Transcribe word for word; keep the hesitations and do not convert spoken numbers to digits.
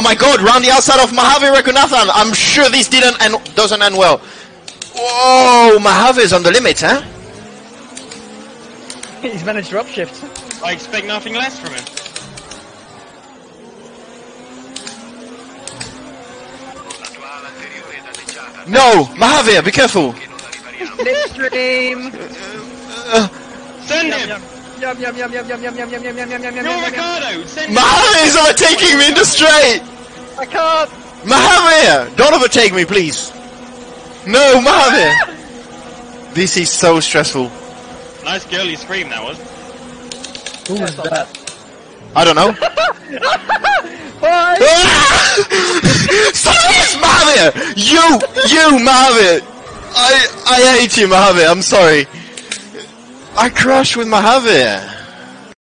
Oh my God, round the outside of Mahaveer Raghunathan. I'm sure this didn't end, doesn't end well. Whoa, Mahaveer's on the limit, huh? He's managed to upshift. I expect nothing less from him. No, Mahaveer, be careful. Midstream. Uh, uh, send him. Yum, yum, yum, yum, yum, yum, yum, yum, yum, yum, yum, yum, yum, yum, Ricardo, send Mahaveer is overtaking me in the straight. I can't. Mahaveer, don't overtake me, please. No, Mahaveer. This is so stressful. Nice girly scream that was. Who was that? I don't know. Why? Stop this, Mahaveer! You, you, Mahaveer! I, I hate you, Mahaveer. I'm sorry. I crashed with Mahaveer.